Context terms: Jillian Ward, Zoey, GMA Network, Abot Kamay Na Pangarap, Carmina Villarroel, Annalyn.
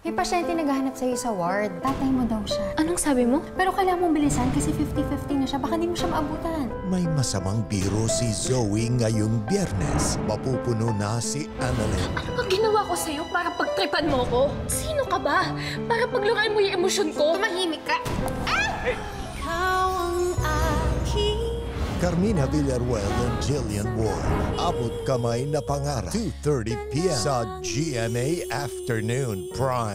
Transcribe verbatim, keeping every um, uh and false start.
May pasyente naghahanap sa'yo sa ward. Tatay mo daw siya. Anong sabi mo? Pero kailangan mong bilisan kasi fifty fifty na siya. Baka di mo siya maabutan. May masamang biro si Zoey ngayong Biyernes. Mapupuno na si Annalyn. Ano bang ginawa ko sa'yo para pagtripan mo ko? Sino ka ba? Para paglurain mo yung emosyon ko? Tumahimik ka! Ah! Hey. Carmina Villarroel and Jillian Ward. Abot Kamay na Pangarap. two thirty p m sa G M A Afternoon Prime.